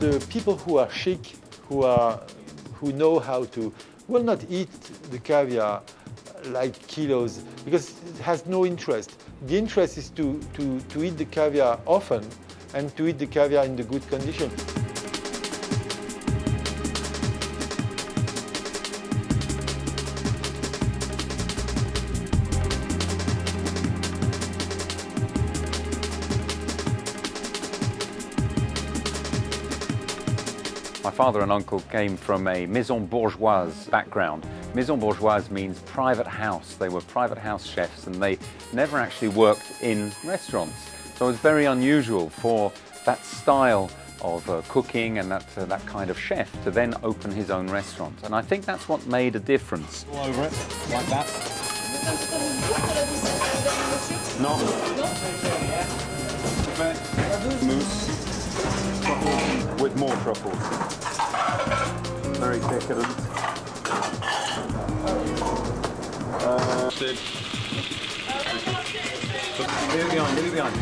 the people who are chic, who know how to, will not eat the caviar like kilos because it has no interest. The interest is to eat the caviar often and to eat the caviar in the good condition. My father and uncle came from a maison bourgeoise background. Maison bourgeoise means private house. They were private house chefs and they never actually worked in restaurants. So it was very unusual for that style of cooking and that kind of chef to then open his own restaurant. And I think that's what made a difference. All over it, like that. No. Mousse. Truffle. With more truffle. Very decadent. Move on, move on.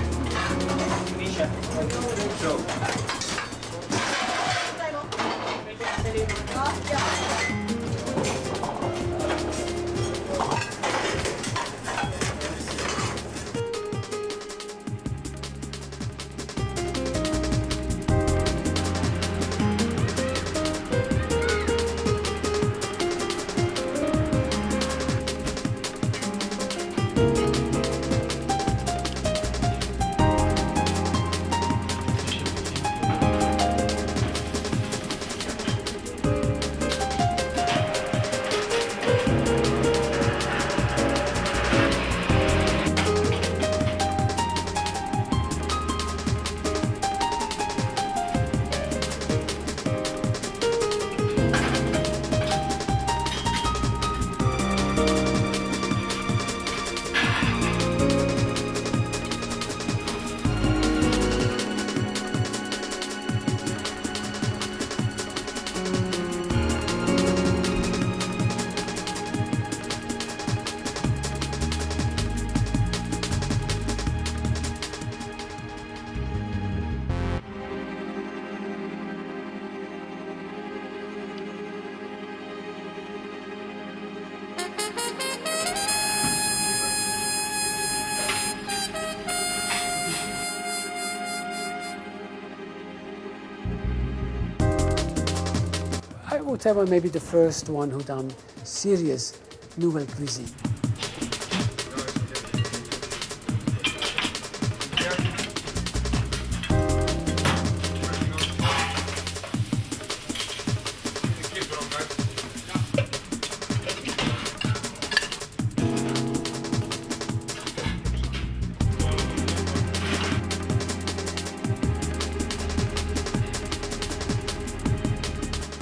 Whatever may be the first one who done serious Nouvelle Cuisine.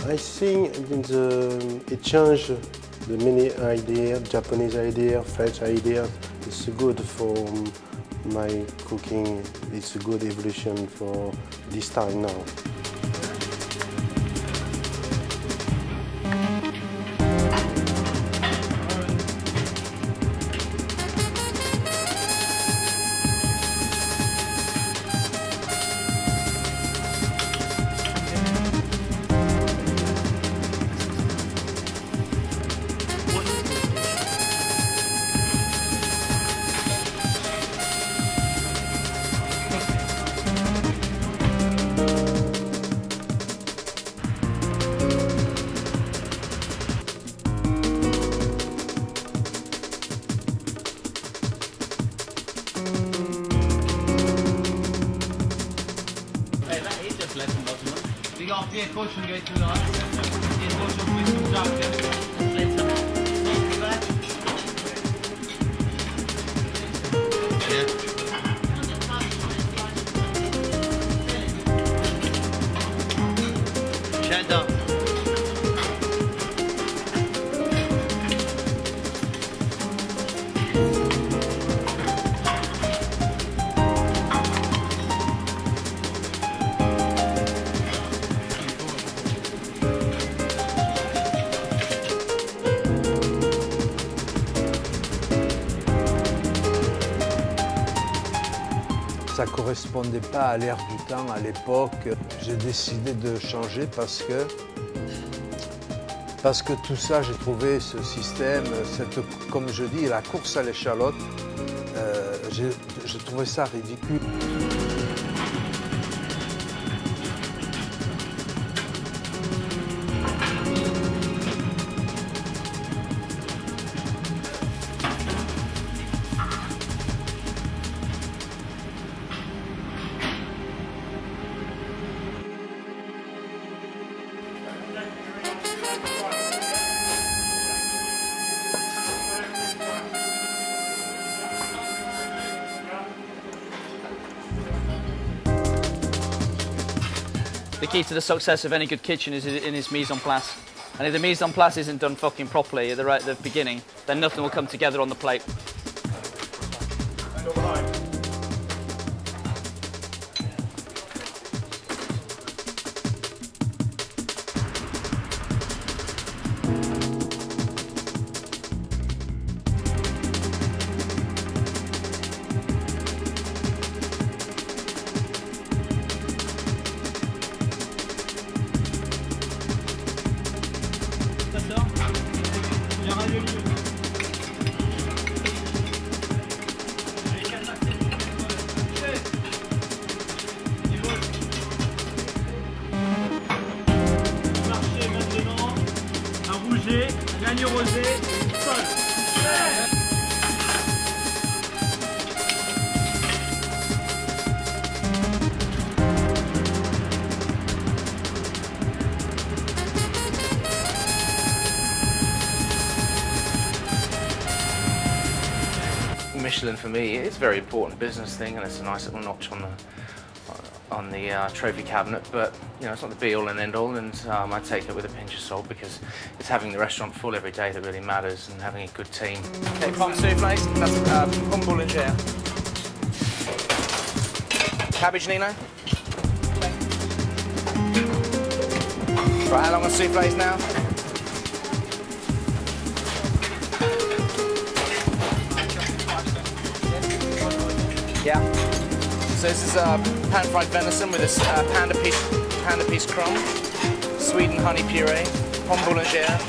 I think in the exchange, the many ideas, Japanese ideas, French ideas, it's good for my cooking. It's a good evolution for this time now. ça correspondait pas à l'ère du temps, à l'époque. J'ai décidé de changer parce que tout ça, j'ai trouvé ce système, comme je dis, la course à l'échalote, j'ai trouvé ça ridicule. The key to the success of any good kitchen is in its mise en place. And if the mise en place isn't done fucking properly at the beginning, then nothing will come together on the plate. L'agneau rosé, sol. Well, Michelin for me is a very important business thing, and it's a nice little notch on the trophy cabinet, but you know, it's not the be-all and end-all, and I take it with a pinch of salt, because it's having the restaurant full every day that really matters, and having a good team. Okay, pommes soufflés, that's pommes boulangère. Cabbage Nino. Okay. Right, how long are soufflés now? Yeah. So this is pan-fried venison with this pan-de-piece crumb, Sweden honey puree, pommes boulangère.